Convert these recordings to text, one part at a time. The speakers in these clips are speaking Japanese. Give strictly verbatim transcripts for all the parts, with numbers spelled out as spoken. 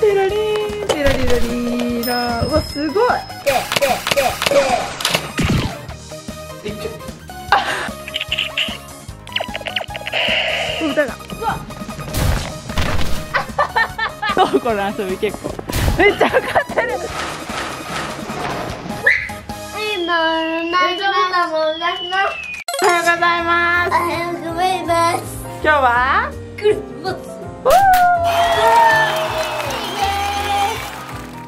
テラリーテラリラリーラー、うわすごい。ででででで、歌がうわそうこの遊び結構めっちゃ分かってる。おはようございます。おはようございます。今日はクリス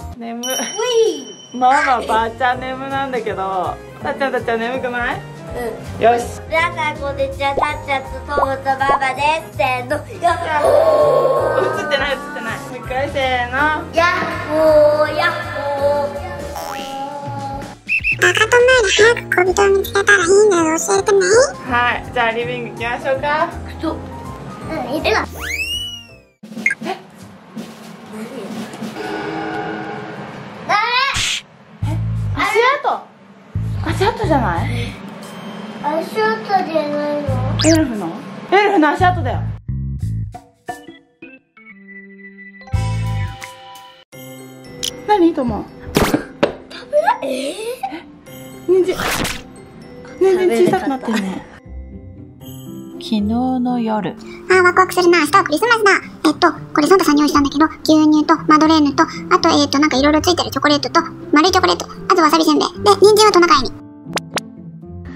マス。眠い。ママ、ばあちゃん眠なんだけど。ばあちゃん、ばあちゃん眠くない？うん。よし。皆さんこんにちは。たっちゃんとトムとママです。せーの。やっほー。映ってない映ってない。もう一回せーの。やっほーやっほー。バカと前に早く恋人を見つけたらいいなど教えてもいい？はい、じゃあリビング行きましょうか。くそ、うん、いるな。え？何？え？足跡？足跡じゃない？足跡じゃないの？エルフの？エルフの足跡だよ。何？とも。食べない？えー全然小さくなってるね。昨日の夜。あーワクワクするな、明日はクリスマスだ。えっとこれサンタさんに用意したんだけど、牛乳とマドレーヌと、あとえっとなんかいろいろついてるチョコレートと丸いチョコレート、あとわさびせんべいで、人参はトナカイに。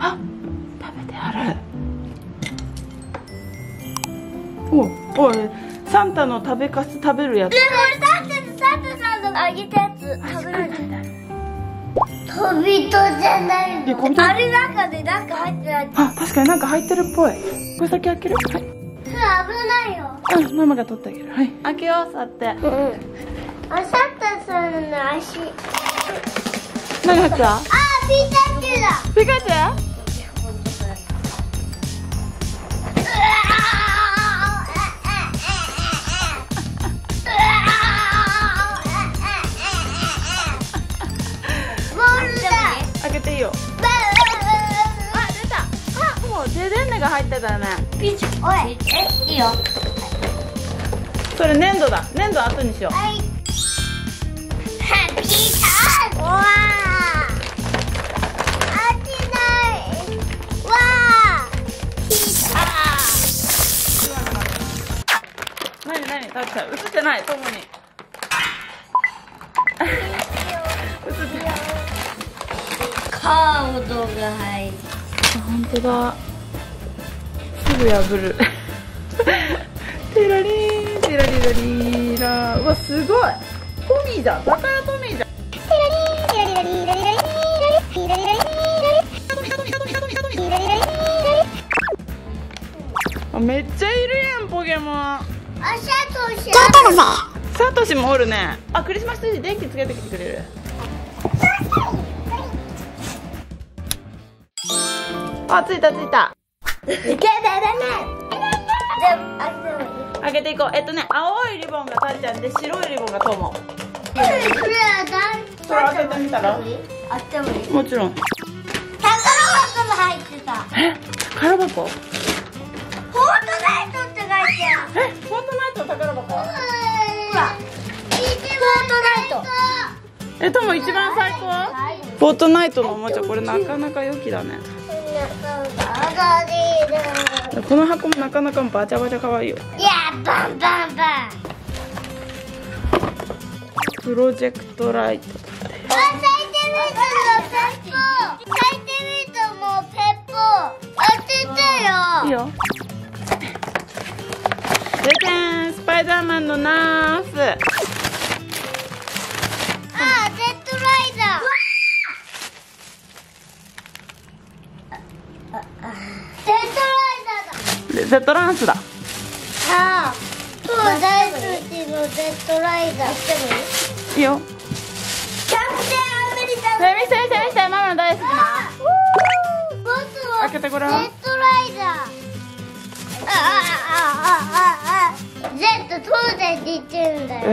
あ食べてある。おおいサンタの食べかす食べるやつ。でも俺サンタサンタさんのあげたやつ食べられてない。小人じゃないの。あれなんかでなんか入ってない。あ、確かになんか入ってるっぽい。これ先開ける。はい。それ危ないよ。うん、ママが取ってあげる。はい。開けよう、さって。うんうん。あ、サンタさんの足。何入った？あ、ピカチュウだ。ピカチュウ？入ってたよね。ピチ。おい。え、いいよ。それ粘土だ。粘土後にしよう。はい。ハッピーターン。わあ。あちない。わあ。ピチ。ああ。なになに。たっちゃん映ってない。ともに。映ってない。カードが入る。本当だ。破るテラリーテラリラリーラー、うわすごいトミーじゃん、バカやトミーじゃん。テラリーテラリラリラリラリテラリラリラリラリラリ、めっちゃいるやんポケモン。あ、サトシサトシもおるね。あ、クリスマスツリー電気つけてきてくれる？あ、ついたついた。開けていこう。えっとね、青いリボンがたっちゃんで、白いリボンがとも。これは開けてみたら？あってもいい？もちろん。宝箱も入ってた。え、宝箱？フォートナイトって書いてある。え、フォートナイトの宝箱？ほら、フォートナイト。え、とも一番最高？フォートナイトのおもちゃ、これなかなか良きだね。この箱もなかなかバチャバチャ可愛いよ。いやーバンバンバン。プロジェクトライト。あ、咲いてみたのペッポー。咲いてみたもうペッポー。当ててよ。いいよ。じゃじゃん、スパイダーマンのナース。ああ、ジェットライダー。ゼットランスだ。ああ、今日大好きのゼットライダーしてる？いいよ。キャプテンアメリカの。見せ見せ見せ、ママ大好きな。ボスはゼットライダー。ああああああ、ゼット東西って言ってるんだよ。ええ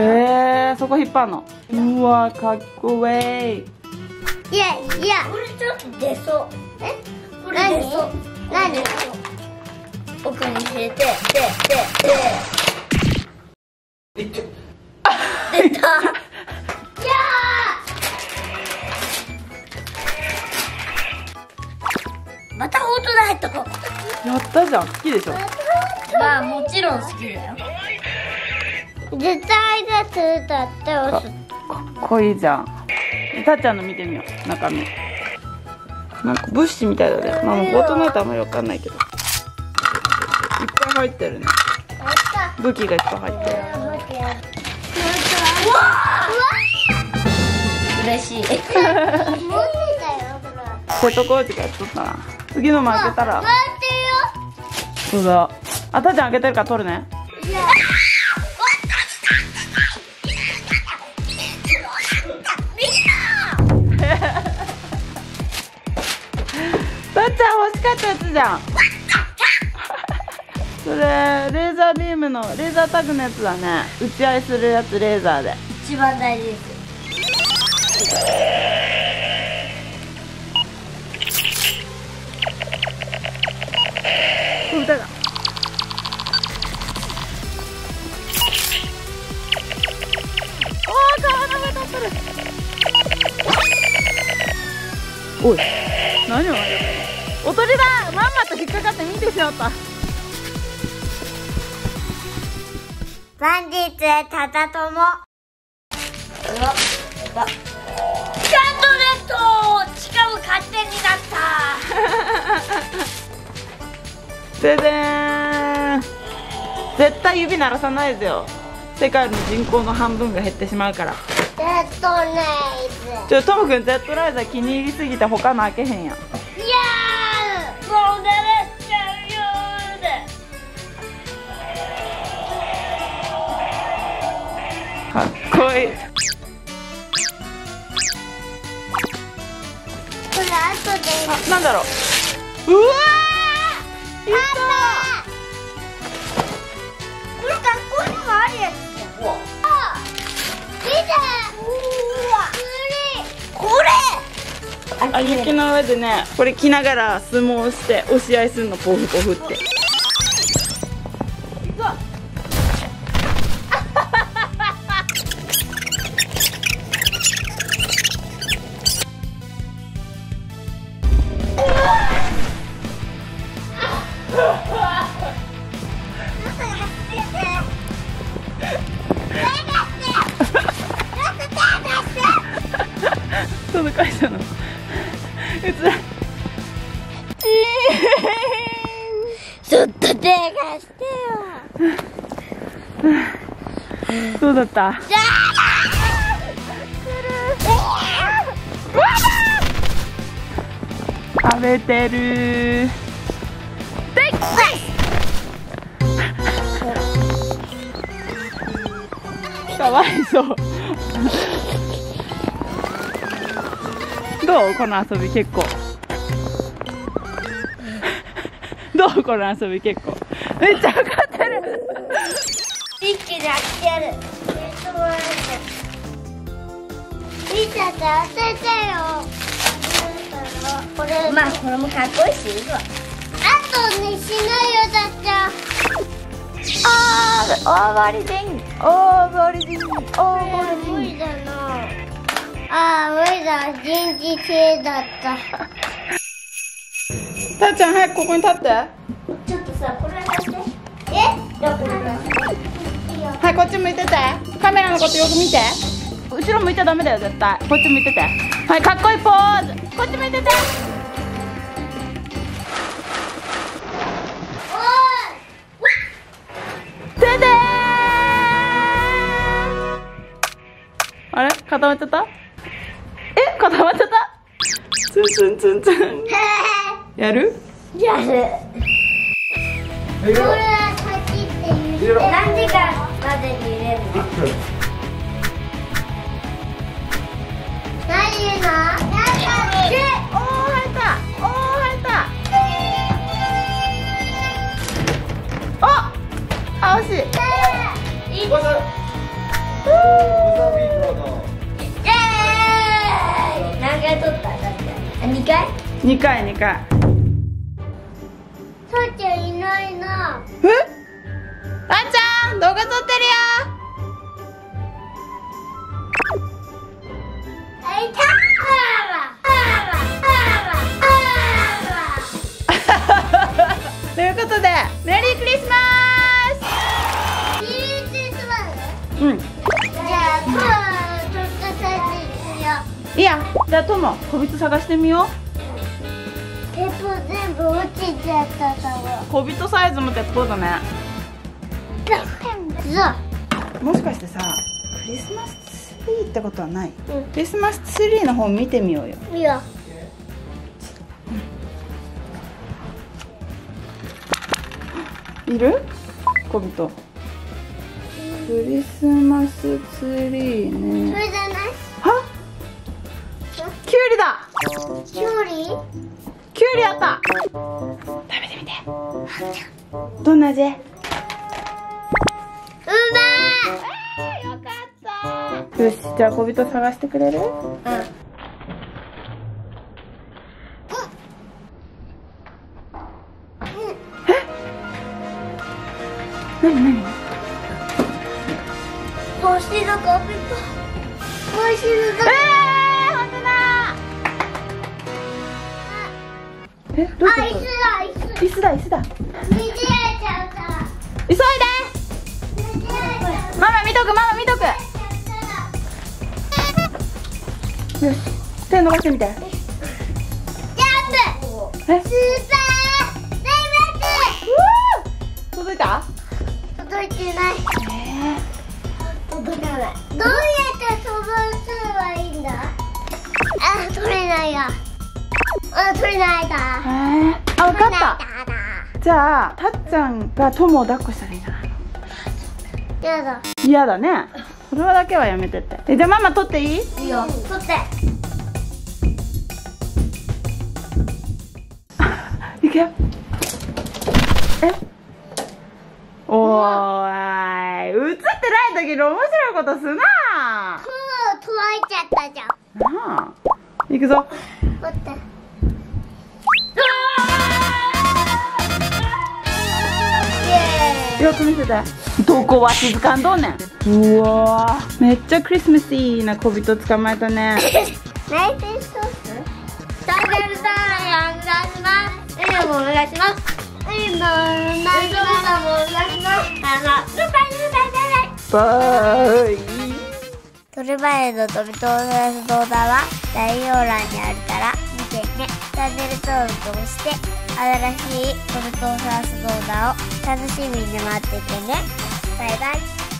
ー、そこ引っ張るの。うわ、かっこええ。いやいや。これちょっと出そう。え？これ出そう。何奥に入れて、で、で、でいって出たキャーまたフォートナイトやったじゃん、好きでしょ。まあもちろん好きだよ。絶対がツーだって押す。かっこいいじゃん。たっちゃんの見てみよう、中身。なんか物資みたいだね。まあ、フォートナイトあんまりわかんないけど。いっぱい入ってるね。武器がいっぱい入ってる。うわー！嬉しい。これとこうじがやっとったな。次のも開けたら。そうだ。あ、たっちゃん開けてるから取るね。たっちゃん欲しかったやつじゃん。それレーザービームのレーザータグのやつだね。打ち合いするやつ、レーザーで一番大事です。撃たな。おい、何をやるの？おとりだ。まんまと引っかかって見てしまった。本日たたともキャンドレット、しかも勝手になったででーん。絶対指鳴らさないですよ。世界の人口の半分が減ってしまうから。ゼットライザー。ちょっとトム君、ゼットライザー気に入りすぎて他の開けへんやん。いやーもう慣れちゃうよーで。かっこいい。これ後で。あ、なんだろう。うわーいったー。これ学校にもあるやつだよ。あ、雪の上でね、これ着ながら相撲して押し合いするの、ポフポフって。その会社のうつらちょっと手がしてよ。どうだった？食べてる。かわいそうどうこの遊び結構どうこの遊び結構めっちゃ分かってる一気に開けやる。リタって当ててよ。これまあこれもかっこいいしいいわ。あとねしないよだっちゃん。あー大盛りでんぎ大盛りでんぎ大盛りでんぎ。無理だな。ああ無理だ、人事系だったたっちゃん早くここに立って。ちょっとさ、これやって。え？どこだ？はい、こっち向いてて。カメラのことよく見て。後ろ向いちゃダメだよ、絶対。こっち向いてて。はい、かっこいいポーズ。こっち向いてて。おーい。ででーん。あれ？固まっちゃった？固まっちゃった。ツンツンツンツン。やる？やる。これは先って言って何時間までに入れるの？何言うの？なんかで、おお入った。おお入った。あ、あ惜しい。わざ。わざビートだな。何回取った？だって。あ、二回？二回、二回。さーちゃんいないな。え？あーちゃん動画撮ってるよ。ということでメリークリスマス。メリークリスマス？うん。じゃあトモとっかさんに行くよ。いや、じゃあトモこびつ探してみよう。鉄砲全部落ちちゃっただろ。小人サイズも鉄砲だね。もしかしてさ、クリスマスツリーってことはない？うん、クリスマスツリーの方見てみようよ。いや、うん、いる？小人、うん、クリスマスツリーね。それじゃない？は？キュウリだ。キュウリ？キュウリあった。食べてみて。どんな味？うまい。あ、よかった。よし、じゃあ小人探してくれる？うん。え？なになに？星の小人。星の小人。えーえ、どういうこと？あ、椅子だ、椅子だ。急いで。ママ見とく、ママ見とく。よし、手伸ばしてみて。ジャンプ。え？スーパーダイバース。届いた？届いてない。えー、届かない。どうやって飛ばせばいいんだ？あ、取れないや。あ、取れないだ。あ、分かった。じゃあ、たっちゃんがトモを抱っこしたらいいんじゃないの？嫌だ。嫌だね。それはだけはやめてって。え、じゃあママ取っていい？いいよ。取って。いくよ。え？おーい。映ってない時に面白いことすな。トモ届いちゃったじゃん。なあ。いくぞ。取って。よく見せて。どこは静かんどんねん。うわー、めっちゃクリスマスイーな小人捕まえたね。ナイスソース。チャンネル登録お願いします。いいねもお願いします。いいねもお願いします。バイバイバイバイ。バイ。トルバレの飛び飛ばす動画は概要欄にあるから見てね。チャンネル登録をして。新しい飛び飛ばす動画を楽しみに待っててね。バイバイ。